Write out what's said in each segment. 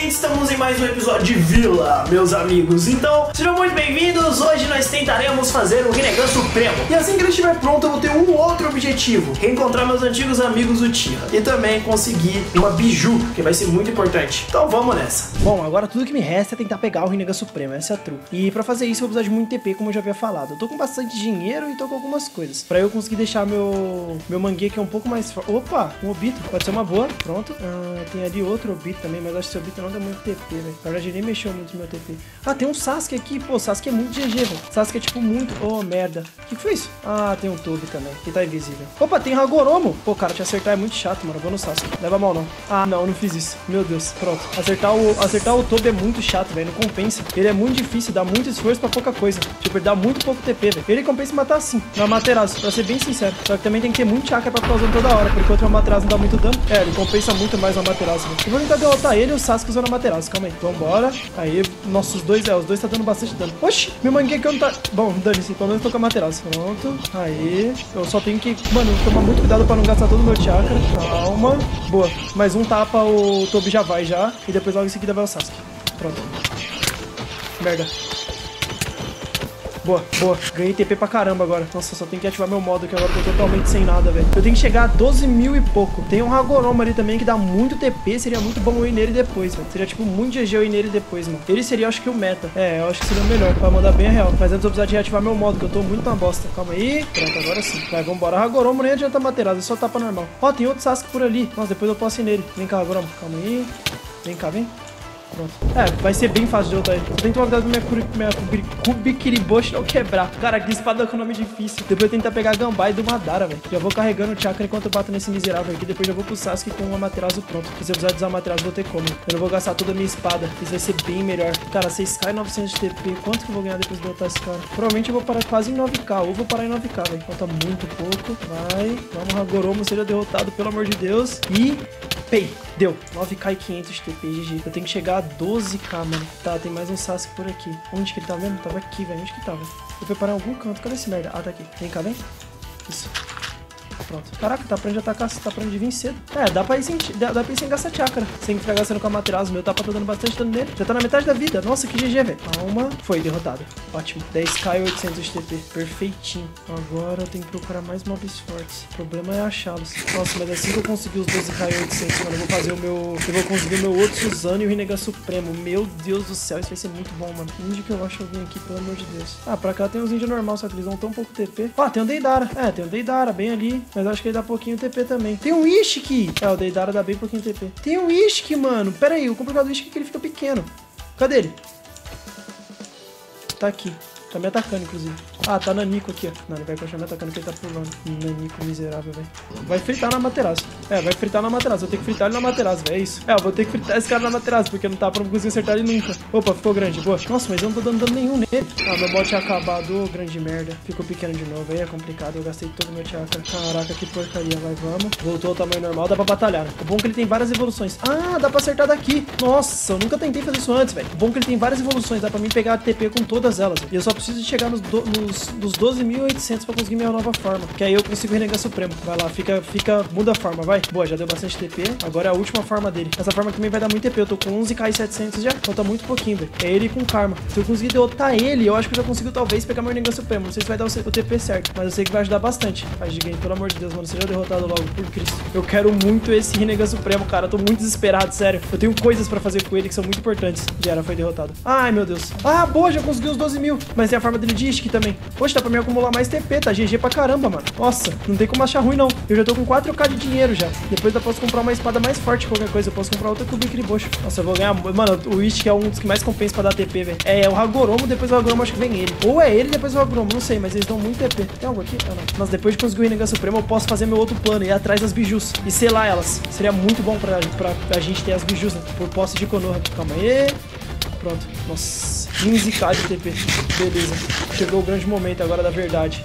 gente, estamos em mais um episódio de Vila, meus amigos. Então, sejam muito bem-vindos. Hoje nós tentaremos fazer o Rinnegan Supremo. E assim que ele estiver pronto, eu vou ter um outro objetivo: reencontrar meus antigos amigos Uchiha. E também conseguir uma biju, que vai ser muito importante. Então vamos nessa. Bom, agora tudo que me resta é tentar pegar o Rinnegan Supremo, essa é a truque. E pra fazer isso eu vou precisar de muito TP, como eu já havia falado. Eu tô com bastante dinheiro e tô com algumas coisas. Pra eu conseguir deixar meu Mangekyou um pouco mais forte. Opa, um Obito, pode ser uma boa. Pronto. Tem ali outro Obito também, mas acho que esse Obito não dá muito TP, velho. Na verdade, ele nem mexeu muito no meu TP. Ah, tem um Sasuke aqui. Pô, Sasuke é muito GG, velho. Sasuke é tipo muito... Oh, merda. O que foi isso? Ah, tem um Tobi também, que tá invisível. Opa, tem Hagoromo. Pô, cara, te acertar é muito chato, mano. Eu vou no Sasuke. Leva mal, não. Ah, não, eu não fiz isso. Meu Deus, pronto. Acertar o Tobi é muito chato, velho. Não compensa. Ele é muito difícil, dá muito esforço pra pouca coisa. Tipo, ele dá muito pouco TP, velho. Ele compensa matar assim, na Amaterasu, pra ser bem sincero. Só que também tem que ter muito chakra pra ficar usando toda hora, porque outro Amaterasu não dá muito dano. É, ele compensa muito mais na Amaterasu, velho. Eu vou tentar derrotar ele e o Sasuke usando a Amaterasu. Calma aí. Vambora. Aí, nossa, os dois tá dando bastante dano. Oxi, meu Mangekyou não tá... Bom, dane-se, pelo menos tô com a Amaterasu. Pronto. Aí, eu só tenho que... Mano, tomar muito cuidado pra não gastar todo o meu chakra. Calma. Boa. Mais um tapa, o Tobi já vai já. E depois logo em seguida vai o Sasuke. Pronto. Merda. Boa, boa. Ganhei TP pra caramba agora. Nossa, só tenho que ativar meu modo aqui agora, que eu tô totalmente sem nada, velho. Eu tenho que chegar a 12 mil e pouco. Tem um Hagoromo ali também que dá muito TP. Seria muito bom eu ir nele depois, velho. Seria, tipo, muito GG eu ir nele depois, mano. Ele seria, acho que o meta. É, eu acho que seria o melhor, pra mandar bem a real. Mas antes eu vou precisar de reativar meu modo, que eu tô muito na bosta. Calma aí. Pronto, agora sim. Vai, vambora. Hagoromo nem adianta Amaterasu, é só tapa normal. Ó, tem outro Sasuke por ali. Nossa, depois eu posso ir nele. Vem cá, Hagoromo. Calma aí. Vem cá, vem. Pronto. É, vai ser bem fácil de derrotar ele. Só tem que tomar cuidado com minha Kubikiriboshi não quebrar. Cara, que espada com nome difícil. Depois eu tentar pegar a Gambai do Madara, velho. Já vou carregando o chakra enquanto eu bato nesse miserável aqui. Depois já vou pro Sasuke com o Amaterasu pronto. Se eu precisar usar o Amaterasu, vou ter como. Eu não vou gastar toda a minha espada. Isso vai ser bem melhor. Cara, 6k e 900 de TP. Quanto que eu vou ganhar depois de derrotar esse cara? Provavelmente eu vou parar quase em 9k. Ou vou parar em 9k, velho. Falta muito pouco. Vai. Vamos, Hagoromo. Seja derrotado, pelo amor de Deus. E... Pei, deu. 9k e 500 de TP, GG. Eu tenho que chegar a 12k, mano. Tá, tem mais um Sasuke por aqui. Onde que ele tá mesmo? Tava aqui, velho. Onde que tava? Vou preparar em algum canto. Cadê esse merda? Ah, tá aqui. Vem cá, vem. Isso. Pronto. Caraca, tá aprendendo a atacar, tá aprendendo de vir cedo. É, dá pra ir sem gastar chakra. Sem ficar gastando com a Amaterasu. Meu tapa tá dando bastante dano nele. Já tá na metade da vida. Nossa, que GG, velho. Calma. Foi, derrotado. Ótimo. 10k e 800 de TP. Perfeitinho. Agora eu tenho que procurar mais mobs fortes. O problema é achá-los. Nossa, mas assim que eu conseguir os 12k e 800, mano, eu vou fazer o meu... Eu vou conseguir o meu outro Susanoo e o Rinnegan Supremo. Meu Deus do céu, isso vai ser muito bom, mano. Onde que eu acho alguém aqui, pelo amor de Deus? Ah, pra cá tem uns índios normal, só que eles dão tão pouco TP. Ah, tem um Deidara. É, tem um Deidara bem ali. Mas acho que ele dá pouquinho TP também. Tem um Ishiki. É, o Deidara dá bem pouquinho TP. Tem um Ishiki, mano. Pera aí, o complicado do Ishiki é que ele fica pequeno. Cadê ele? Tá aqui. Tá me atacando, inclusive. Ah, tá Nanico aqui, ó. Não, ele vai continuar me atacando porque ele tá pulando. Nanico miserável, velho. Vai fritar na Amaterasu. É, vai fritar na Amaterasu. Eu tenho que fritar ele na Amaterasu, velho. É isso. É, eu vou ter que fritar esse cara na Amaterasu, porque não tá pra conseguir acertar ele nunca. Opa, ficou grande. Boa. Nossa, mas eu não tô dando dano nenhum nele. Ah, meu bot tinha acabado. Grande merda. Ficou pequeno de novo. Aí é complicado. Eu gastei todo o meu chakra. Caraca, que porcaria. Vai, vamos. Voltou ao tamanho normal. Dá pra batalhar. O bom é que ele tem várias evoluções. Ah, dá pra acertar daqui. Nossa, eu nunca tentei fazer isso antes, velho. O bom é que ele tem várias evoluções. Dá pra mim pegar TP com todas elas. E eu só preciso de chegar nos 12.800 pra conseguir minha nova forma. Que aí eu consigo Rinnegan Supremo. Vai lá, muda a forma, vai. Boa, já deu bastante TP. Agora é a última forma dele. Essa forma também vai dar muito TP. Eu tô com 11k e 700 já. Falta muito pouquinho, velho. É ele com Karma. Se eu conseguir derrotar ele, eu acho que eu já consigo talvez pegar meu Rinnegan Supremo. Não sei se vai dar o TP certo, mas eu sei que vai ajudar bastante. Mas, Gigan, pelo amor de Deus, mano, seja derrotado logo, por Cristo. Eu quero muito esse Rinnegan Supremo, cara. Eu tô muito desesperado, sério. Eu tenho coisas pra fazer com ele que são muito importantes. Já era, foi derrotado. Ai, meu Deus. Ah, boa, já consegui os 12.000. Mas tem a forma dele de Ishiki também. Poxa, dá pra mim acumular mais TP, tá? GG pra caramba, mano. Nossa, não tem como achar ruim, não. Eu já tô com 4k de dinheiro já. Depois eu posso comprar uma espada mais forte, qualquer coisa. Eu posso comprar outra Kubikiribōchō. Nossa, eu vou ganhar... Mano, o Ishiki é um dos que mais compensa pra dar TP, velho. É o Hagoromo, depois o Hagoromo, acho que vem ele. Ou é ele, depois o Hagoromo, não sei, mas eles dão muito TP. Tem algo aqui? Ah, não. Mas depois de conseguir o Rinnegan Supremo, eu posso fazer meu outro plano, ir atrás das bijus e selar elas. Seria muito bom pra gente ter as bijus, né? Por posse de Konoha. Calma aí. Pronto. Nossa. 15k de TP. Beleza. Chegou o grande momento agora da verdade.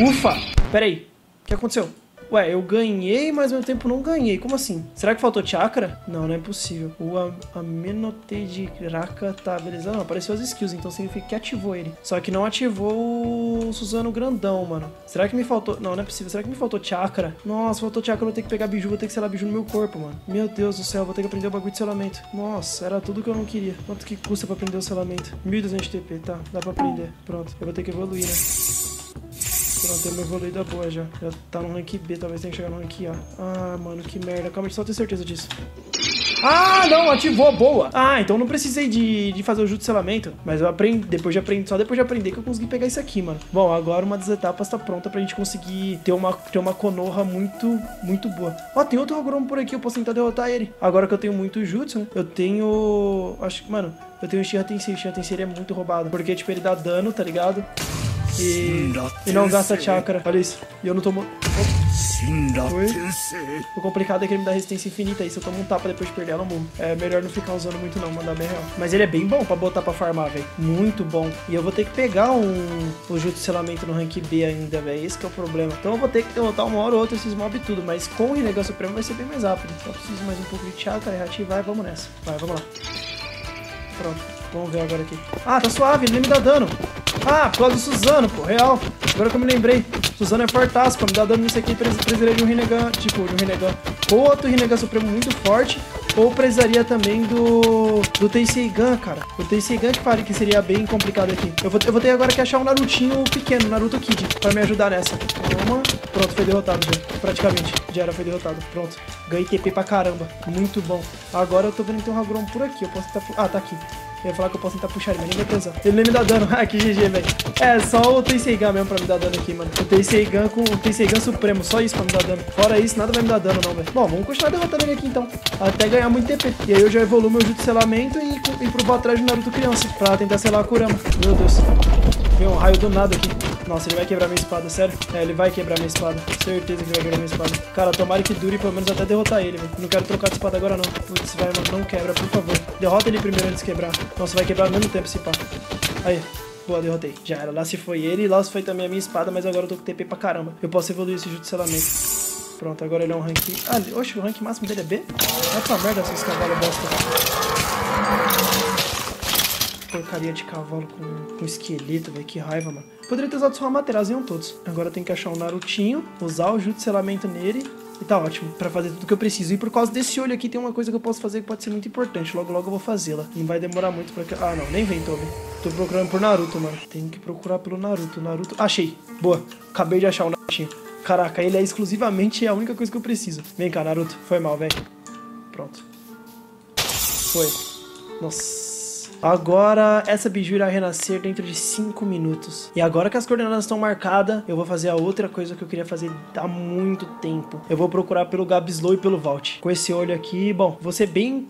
Ufa! Pera aí. O que aconteceu? Ué, eu ganhei, mas ao mesmo tempo não ganhei. Como assim? Será que faltou chakra? Não, não é possível. O Amenotei de Raka tá, beleza? Não, apareceu as skills, então significa que ativou ele. Só que não ativou o Susanoo grandão, mano. Será que me faltou... Não, não é possível. Será que me faltou chakra? Nossa, faltou chakra, eu vou ter que pegar biju, vou ter que selar biju no meu corpo, mano. Meu Deus do céu, vou ter que aprender o bagulho de selamento. Nossa, era tudo que eu não queria. Quanto que custa pra aprender o selamento? 1200 TP, tá? Dá pra aprender. Pronto, eu vou ter que evoluir, né? Não, tem uma evoluída boa já. Já tá no rank B, talvez tenha que chegar no rank A. Ah, mano, que merda. Calma, só tenho certeza disso. Ah, não, ativou, boa. Ah, então não precisei de fazer o jutsu de selamento. Mas eu aprendi, só depois de aprender que eu consegui pegar isso aqui, mano. Bom, agora uma das etapas tá pronta pra gente conseguir ter uma Konoha muito boa. Ó, tem outro Hagoromo por aqui, eu posso tentar derrotar ele. Agora que eu tenho muito jutsu, né? Eu tenho... Acho que, mano, eu tenho o Uchiha Tensei. O Uchiha Tensei ele é muito roubado. Porque, tipo, ele dá dano, tá ligado? E não gasta chakra. Olha isso. E eu não tomo... O complicado é que ele me dá resistência infinita. E se eu tomo um tapa depois de perder ela, eu morro. É melhor não ficar usando muito não, mandar bem real. Mas ele é bem bom pra botar pra farmar, velho. Muito bom. E eu vou ter que pegar um jutsu de selamento no rank B ainda, velho. Esse que é o problema. Então eu vou ter que derrotar uma hora ou outra esses mob e tudo. Mas com o Rinnegan Supremo vai ser bem mais rápido. Só preciso mais um pouco de chakra, reativar e vamos nessa. Vai, vamos lá. Pronto. Vamos ver agora aqui. Ah, tá suave. Ele nem me dá dano. Ah, por causa do Susanoo, pô, real. Agora que eu me lembrei, Susanoo é fortaço, pô, me dá dano nisso aqui, precisaria de um Rinnegan, ou outro Rinnegan Supremo muito forte, ou precisaria também do Tenseigan, cara. O Tenseigan que seria bem complicado aqui. Eu vou ter agora que achar um Narutinho pequeno, um Naruto Kid, pra me ajudar nessa. Toma. Pronto, foi derrotado já, praticamente. Já era, foi derrotado. Pronto. Ganhei TP pra caramba. Muito bom. Agora eu tô vendo que tem um Hagoromo por aqui, eu posso tentar... Ah, tá aqui. Eu ia falar que eu posso tentar puxar ele, mas nem vai pesar. Ele nem me dá dano. Ah, que GG, velho. É, só o Tenseigan mesmo pra me dar dano aqui, mano. O Tenseigan com o Tenseigan Supremo. Só isso pra me dar dano. Fora isso, nada vai me dar dano não, velho. Bom, vamos continuar derrotando ele aqui então. Até ganhar muito TP. E aí eu já evoluo meu jutsu de selamento e pro atrás do Naruto criança. Pra tentar selar a Kurama. Meu Deus. Veio um raio do nada aqui. Nossa, ele vai quebrar minha espada, sério? É, ele vai quebrar minha espada. Certeza que ele vai quebrar minha espada. Cara, tomara que dure pelo menos até derrotar ele, velho. Não quero trocar de espada agora, não. Putz, vai, mano. Não quebra, por favor. Derrota ele primeiro antes de quebrar. Nossa, vai quebrar ao mesmo tempo esse pá. Aí. Boa, derrotei. Já era. Lá se foi ele. Lá se foi também a minha espada, mas agora eu tô com TP pra caramba. Eu posso evoluir esse jutsu de selamento. Pronto, agora ele é um rank... Ah, oxe, o rank máximo dele é B? Olha pra merda, esses cavalos bosta. Porcaria de cavalo com esqueleto, velho. Que raiva, mano. Poderia ter usado só o Amaterasu, iam todos. Agora eu tenho que achar um Narutinho, usar o jutsu de selamento nele... E tá ótimo, pra fazer tudo que eu preciso. E por causa desse olho aqui, tem uma coisa que eu posso fazer que pode ser muito importante. Logo, logo eu vou fazê-la. Não vai demorar muito pra... Ah, não, nem vem, Tobi. Tô procurando por Naruto, mano. Tenho que procurar pelo Naruto. Naruto... Achei. Boa. Acabei de achar o Narutinho. Caraca, ele é exclusivamente a única coisa que eu preciso. Vem cá, Naruto. Foi mal, velho. Pronto. Foi. Nossa. Agora, essa biju irá renascer dentro de 5 minutos. E agora que as coordenadas estão marcadas, eu vou fazer a outra coisa que eu queria fazer há muito tempo. Eu vou procurar pelo Gabslo e pelo Vault. Com esse olho aqui, bom, vou ser bem...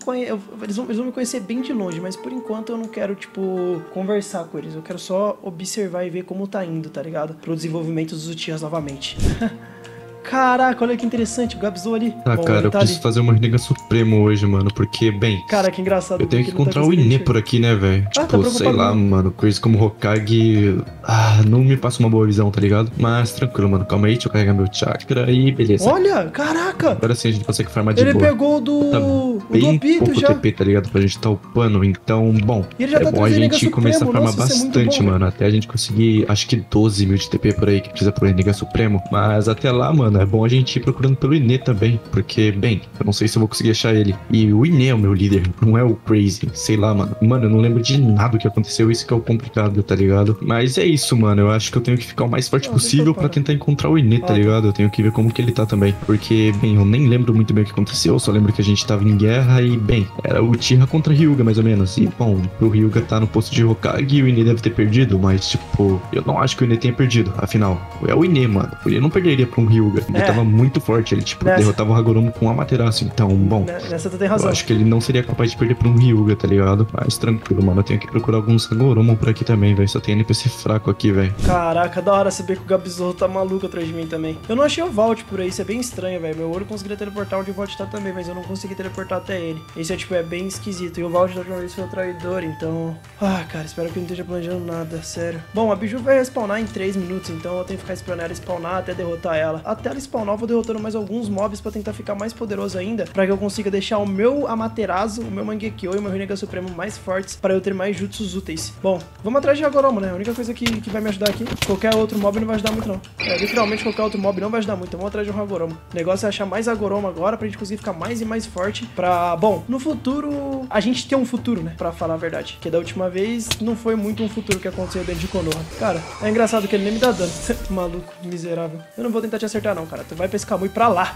Eles vão me conhecer bem de longe, mas por enquanto eu não quero, tipo, conversar com eles. Eu quero só observar e ver como tá indo, tá ligado? Pro desenvolvimento dos Uchihas novamente. Caraca, olha que interessante, o Gabslo ali. Ah, bom, cara, eu preciso fazer uma Rinnegan Supremo hoje, mano, porque, bem... Cara, que engraçado. Eu tenho que encontrar o Inê por aqui, né, velho? Ah, tipo, tá, sei lá, mano, coisa como Hokage... Ah, não me passa uma boa visão, tá ligado? Mas tranquilo, mano, calma aí, deixa eu carregar meu chakra e beleza. Olha, caraca! Agora sim a gente consegue farmar de boa. Ele pegou o do... Tá bem o do Obito pouco já. TP, tá ligado? Pra gente tá upando, então, bom... Ele já tá bom a gente começar a farmar bastante, mano, até a gente conseguir, acho que 12 mil de TP por aí que precisa pro Rinnegan Supremo. Mas até lá, mano... É bom a gente ir procurando pelo Inê também, porque, bem, eu não sei se eu vou conseguir achar ele. E o Inê é o meu líder, não é o Crazy, sei lá, mano. Mano, eu não lembro de nada do que aconteceu, isso que é o complicado, tá ligado? Mas é isso, mano, eu acho que eu tenho que ficar o mais forte possível pra tentar encontrar o Inê, tá ligado? Eu tenho que ver como que ele tá também, porque, bem, eu nem lembro muito bem o que aconteceu, eu só lembro que a gente tava em guerra e, bem, era o Uchiha contra Ryuga, mais ou menos. E, bom, o Ryuga tá no posto de Hokage e o Inê deve ter perdido, mas, tipo, eu não acho que o Inê tenha perdido, afinal, é o Inê, mano. Ele não perderia pra um Ryuga. Ele tava muito forte, ele tipo, derrotava o Hagoromo com o Amaterasu, então, bom, nessa tu tem razão. Eu acho que ele não seria capaz de perder pra um Ryuga, tá ligado? Mas tranquilo, mano, eu tenho que procurar alguns Hagoromo por aqui também, velho, só tem NPC fraco aqui, velho. Caraca, da hora saber que o Gabslo tá maluco atrás de mim também. Eu não achei o Vault por aí, isso é bem estranho, velho, meu olho conseguiria teleportar onde o Vault tá também, mas eu não consegui teleportar até ele. Isso é, tipo, é bem esquisito, e o Vault da última vez foi o traidor, então... Ah, cara, espero que eu não esteja planejando nada, sério. Bom, a biju vai respawnar em 3 minutos, então eu tenho que ficar esperando ela spawnar até derrotar ela. Até ela cada spawn vou derrotando mais alguns mobs pra tentar ficar mais poderoso ainda, pra que eu consiga deixar o meu Amaterasu, o meu Mangekyou e o meu Rinnegan Supremo mais fortes, pra eu ter mais jutsus úteis. Bom, vamos atrás de Hagoromo, né? A única coisa que vai me ajudar aqui. Qualquer outro mob não vai ajudar muito, não. É, literalmente qualquer outro mob não vai ajudar muito. Então vamos atrás de um Hagoromo. O negócio é achar mais Hagoromo agora, pra gente conseguir ficar mais e mais forte, pra... Bom, no futuro... A gente tem um futuro, né? Pra falar a verdade. Porque da última vez, não foi muito um futuro que aconteceu dentro de Konoha. Cara, é engraçado que ele nem me dá dano. Maluco, miserável. Eu não vou tentar te acertar, não, cara. Tu vai pescar muito pra lá.